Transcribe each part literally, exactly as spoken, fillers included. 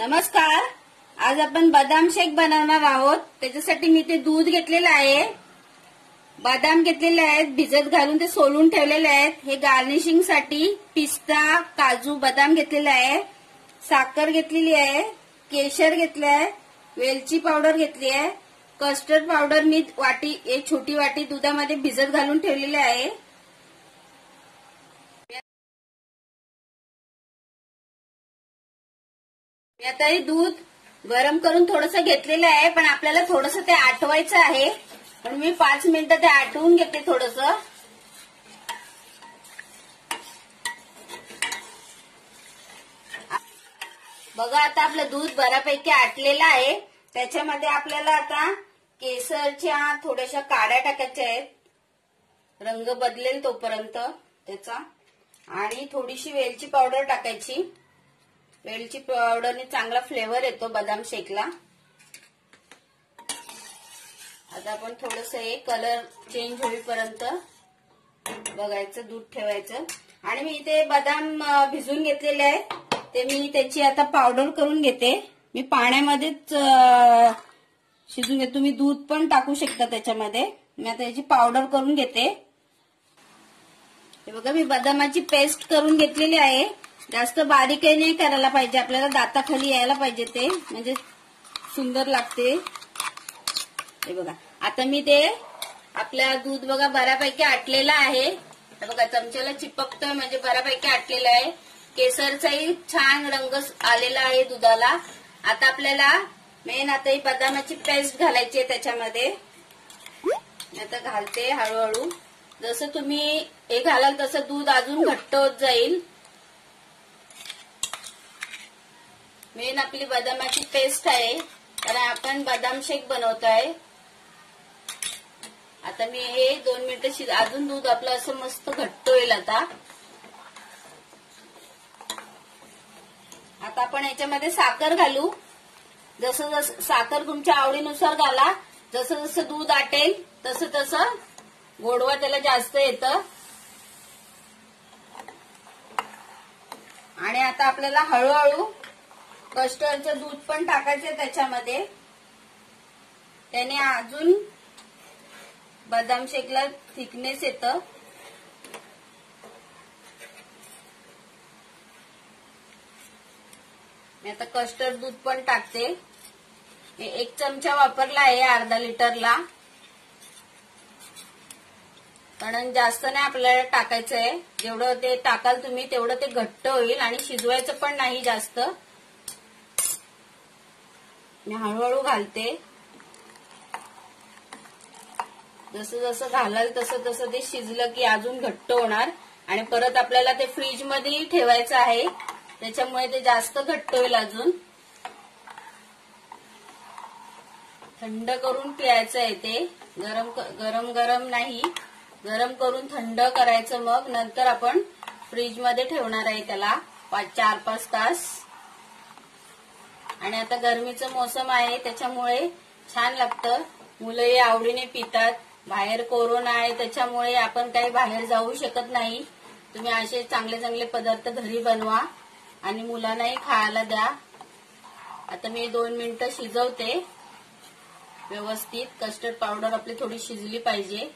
नमस्कार, आज आपण बदाम शेक बनवणार आहोत। त्याच्यासाठी मी ते दूध घेतलेलं आहे, बदाम घेतलेले आहेत, भिजत घालून ते सोलून ठेवलेले आहेत। हे गार्निशिंग साठी पिस्ता, काजू, बदाम घेतलेला आहे, साखर घेतलेली आहे, केशर घेतले आहे, वेलची पावडर घेतली आहे, कस्टर्ड पावडर मी वाटी एक छोटी वाटी दुधामध्ये भिजत घालून ठेवलेली आहे। मी आता हे दूध गरम करून थोडंसं घेतलेलं आहे, पण आपल्याला थोडंसं ते आटवायचं आहे, पण मी पाच मिनिटं ते आटवून घेते थोडंसं। बघा आता आपलं दूध बऱ्यापैकी आटलेलं आहे। त्याच्यामध्ये आपल्याला आता केसरच्या थोड्याशा काड्या टाकायच्या आहेत, रंग बदलेल तोपर्यंत त्याचा, आणि थोडीशी वेलची पावडर टाकायची। वेलची पावडरने चांगला फ्लेवर येतो बदाम शेकला। आता आपण थोडंसं हे कलर चेंज होईपर्यंत बघायचं, दूध ठेवायचं। आणि मी इथे बदाम भिजून घेतलेले आहे, ते मी त्याची आता पावडर करून घेते। मी पाण्यामध्येच शिजून घेते, तुम्ही दूध पण टाकू शकता त्याच्यामध्ये। मी आता याची पावडर करून घेते। हे बघा, मी बदामाची पेस्ट करून घेतलेली आहे। जास्त बारीक नाही करायला पाहिजे, आपल्याला दाताखाली यायला पाहिजे, ते म्हणजे सुंदर लागते। हे बघा आता मी ते आपल्या दूध बघा बऱ्यापैकी आटलेलं आहे, बघा चमच्याला चिपकतोय म्हणजे बऱ्यापैकी आटलेलं आहे। केसरचाही छान रंग आलेला आहे दुधाला। आता आपल्याला मेन आता ही बदामाची पेस्ट घालायची आहे त्याच्यामध्ये। मी आता घालते हळूहळू, जसं तुम्ही हे घालाल तसं दूध अजून घट्ट होत जाईल। मेन आपली बदामाची पेस्ट आहे, कारण आपण बदाम शेक बनवत आहे। आता मी हे दोन मिनिटं शिज, अजून दूध आपलं असं मस्त घट्ट होईल। आता आता आपण याच्यामध्ये साखर घालू, जसं जसं साखर तुमच्या आवडीनुसार घाला। जसं जसं दूध आटेल तसं तसं गोडवा त्याला जास्त येतं। आणि आता आपल्याला हळूहळू कस्टर्डचं दूध पण टाकायचं त्याच्यामध्ये, त्याने अजून बदाम शेकला थिकनेस येतं। मी आता कस्टर्ड दूध पण टाकते, एक चमचा वापरला आहे अर्धा लिटरला, कारण जास्त नाही आपल्याला टाकायचं आहे। जेवढं ते टाकाल तुम्ही तेवढं ते घट्ट होईल, आणि शिजवायचं पण नाही जास्त। मी हळूहळू घालते, जसं जसं घालाल तसं तसं ते शिजलं की अजून घट्ट होणार। आणि परत आपल्याला ते फ्रीज मध्ये ठेवायचं आहे, त्याच्यामुळे ते जास्त घट्ट होईल। अजून थंड करून प्यायचं आहे ते, गरम गरम गरम नाही, गरम करून थंड करायचं। मग नंतर आपण फ्रीज मध्ये ठेवणार आहे त्याला पाच चार पाच तास। आणि आता गरमीचं मोसम आहे त्याच्यामुळे छान लागतं, मुलंही आवडीने पितात। बाहेर कोरोना आहे त्याच्यामुळे आपण काही बाहेर जाऊ शकत नाही। तुम्ही असे चांगले चांगले पदार्थ घरी बनवा आणि मुलांनाही खायला द्या। आता मी दोन मिनिटं शिजवते व्यवस्थित, कस्टर्ड पावडर आपली थोडी शिजली पाहिजे।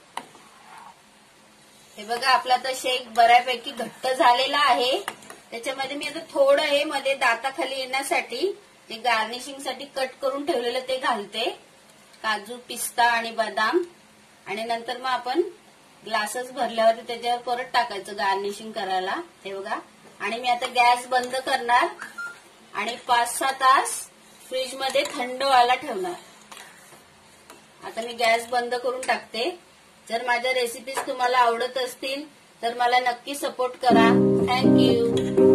हे बघा आपला तर शेक बऱ्यापैकी घट्ट झालेला आहे। त्याच्यामध्ये मी आता थोडं हे मध्ये दाताखाली येण्यासाठी ते गार्निशिंग साठी कट करून ठेवलेलं ते घालते, काजू, पिस्ता आणि बदाम। आणि नंतर मग आपण ग्लासेस भरल्यावर त्याच्यावर परत टाकायचं गार्निशिंग करायला। हे बघा, आणि मी आता गॅस बंद करणार आणि पाच सहा तास फ्रीज मध्ये थंड व्हायला ठेवणार। आता मी गॅस बंद करून टाकते। जर माझ्या रेसिपीज तुम्हाला आवडत असतील तर मला नक्की सपोर्ट करा। थँक्यू।